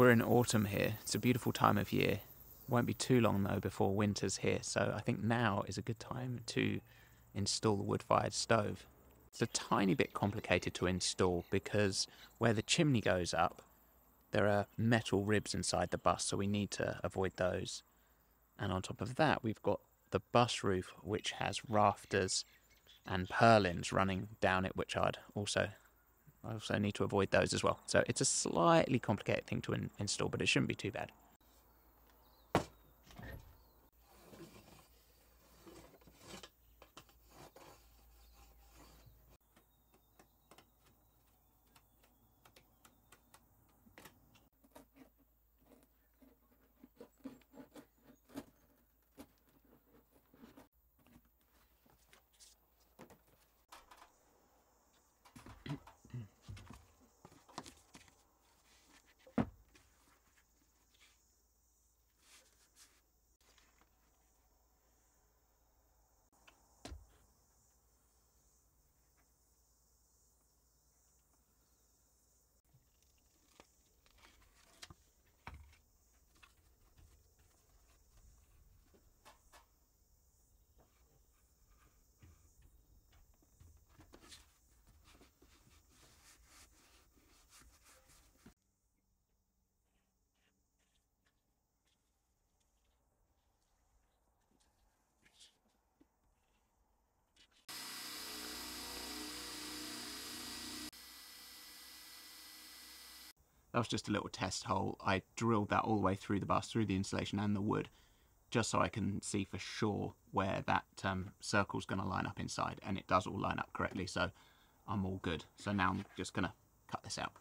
We're in autumn here. It's a beautiful time of year. Won't be too long though before winter's here, so I think now is a good time to install the wood-fired stove. It's a tiny bit complicated to install because where the chimney goes up, there are metal ribs inside the bus, so we need to avoid those. And on top of that, we've got the bus roof, which has rafters and purlins running down it, which I'd also need to avoid those as well. So it's a slightly complicated thing to install, but it shouldn't be too bad. That was just a little test hole. I drilled that all the way through the bus, through the insulation and the wood, just so I can see for sure where that circle's going to line up inside, and it does all line up correctly, so I'm all good. So now I'm just going to cut this out.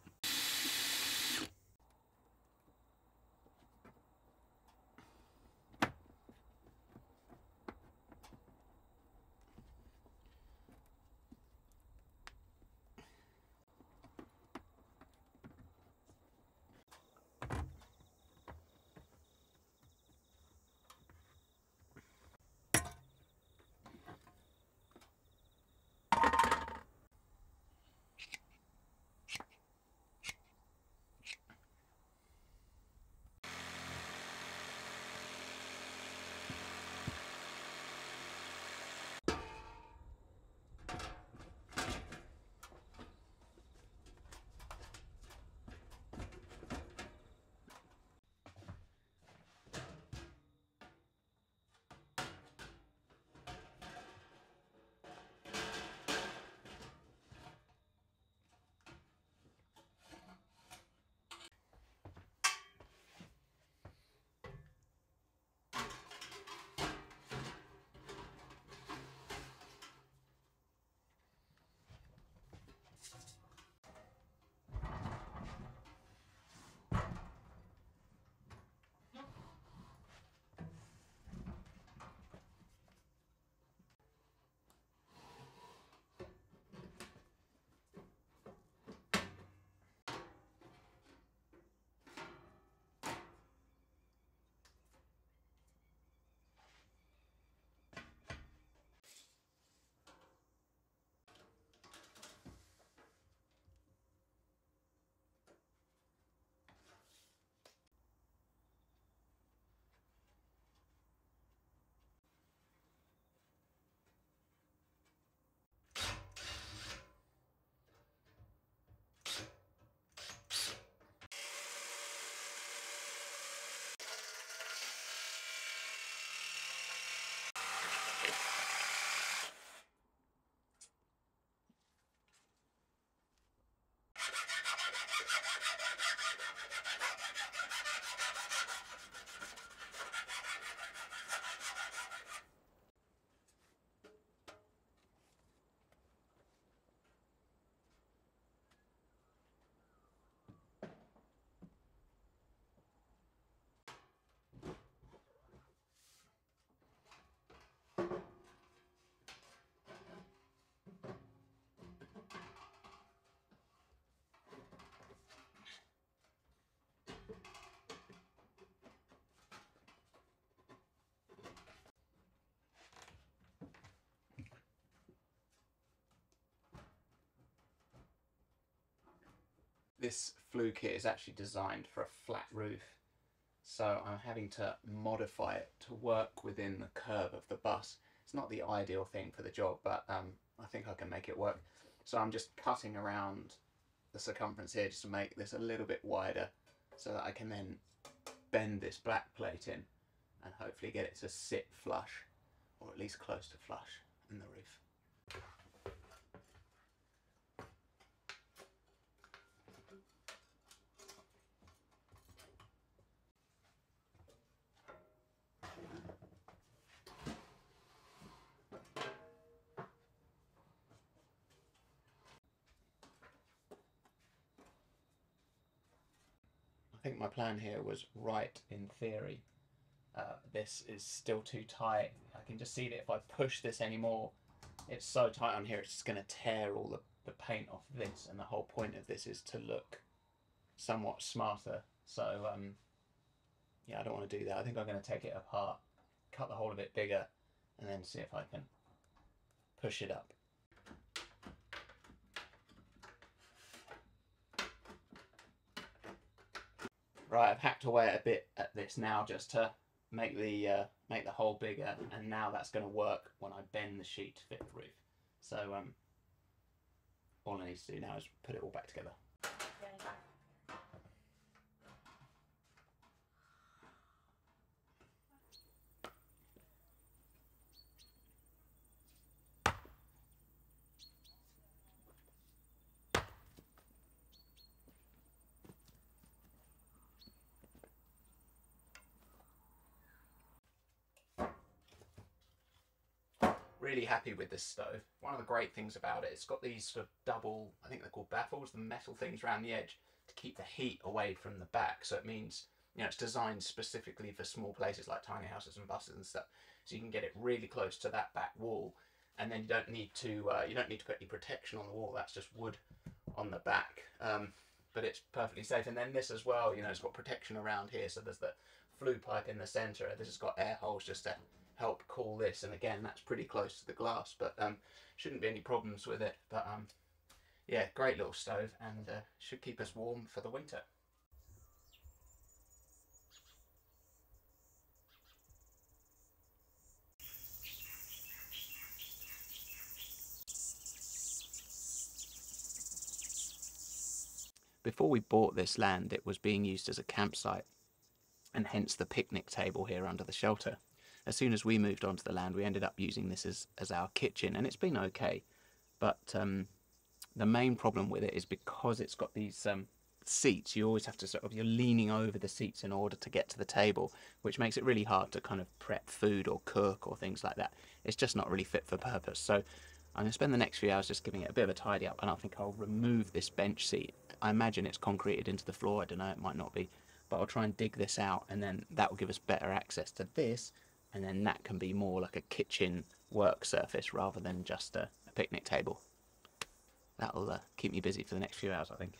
This flue kit is actually designed for a flat roof, so I'm having to modify it to work within the curve of the bus. It's not the ideal thing for the job, but I think I can make it work. So I'm just cutting around the circumference here just to make this a little bit wider so that I can then bend this black plate in and hopefully get it to sit flush, or at least close to flush, in the roof. I think my plan here was right in theory. This is still too tight. I can just see that if I push this anymore, it's so tight on here, it's just going to tear all the paint off this, and the whole point of this is to look somewhat smarter. So yeah, I don't want to do that. I think I'm going to take it apart, cut the hole a bit bigger, and then see if I can push it up. Right, I've hacked away a bit at this now just to make the hole bigger, and now that's going to work when I bend the sheet to fit the roof. So all I need to do now is put it all back together. Really happy with this stove. One of the great things about it, it's got these sort of double, I think they're called baffles, the metal things around the edge to keep the heat away from the back. So it means, you know, it's designed specifically for small places like tiny houses and buses and stuff. So you can get it really close to that back wall, and then you don't need to put any protection on the wall. That's just wood on the back, but it's perfectly safe. And then this as well, you know, it's got protection around here. So there's the flue pipe in the center. This has got air holes just to help cool this, and again that's pretty close to the glass, but shouldn't be any problems with it. But yeah, great little stove, and should keep us warm for the winter. Before we bought this land, it was being used as a campsite, and hence the picnic table here under the shelter. As soon as we moved onto the land, we ended up using this as our kitchen, and it's been okay. But the main problem with it is because it's got these seats, you always have to sort of, you're leaning over the seats in order to get to the table, which makes it really hard to kind of prep food or cook or things like that. It's just not really fit for purpose. So I'm going to spend the next few hours just giving it a bit of a tidy up, and I think I'll remove this bench seat. I imagine it's concreted into the floor. I don't know, it might not be, but I'll try and dig this out, and then that will give us better access to this. And then that can be more like a kitchen work surface rather than just a picnic table. That'll keep me busy for the next few hours, I think.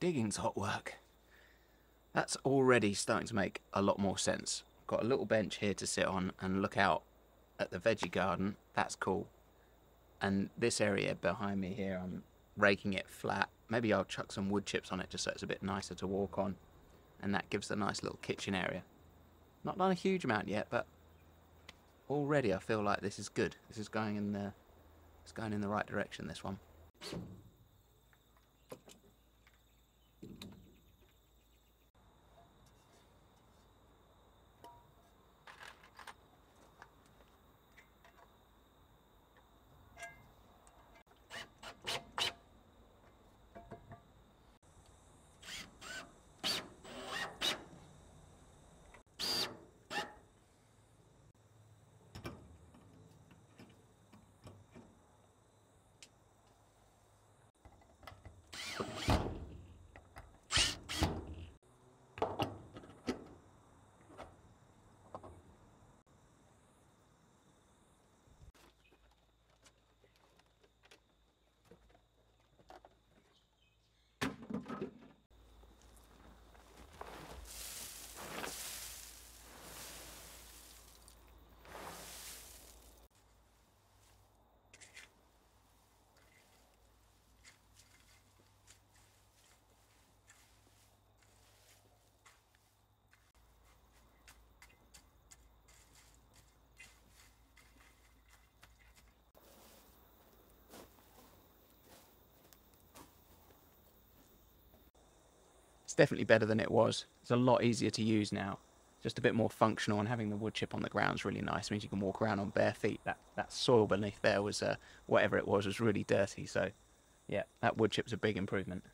Digging's hot work. That's already starting to make a lot more sense. Got a little bench here to sit on and look out at the veggie garden. That's cool. And this area behind me here, I'm raking it flat. Maybe I'll chuck some wood chips on it just so it's a bit nicer to walk on, and that gives a nice little kitchen area. Not done a huge amount yet, but already I feel like this is good. This is going in the right direction, this one. It's definitely better than it was. It's a lot easier to use now. Just a bit more functional, and having the wood chip on the ground is really nice. It means you can walk around on bare feet. That soil beneath there was, whatever it was really dirty. So yeah, that wood chip's a big improvement.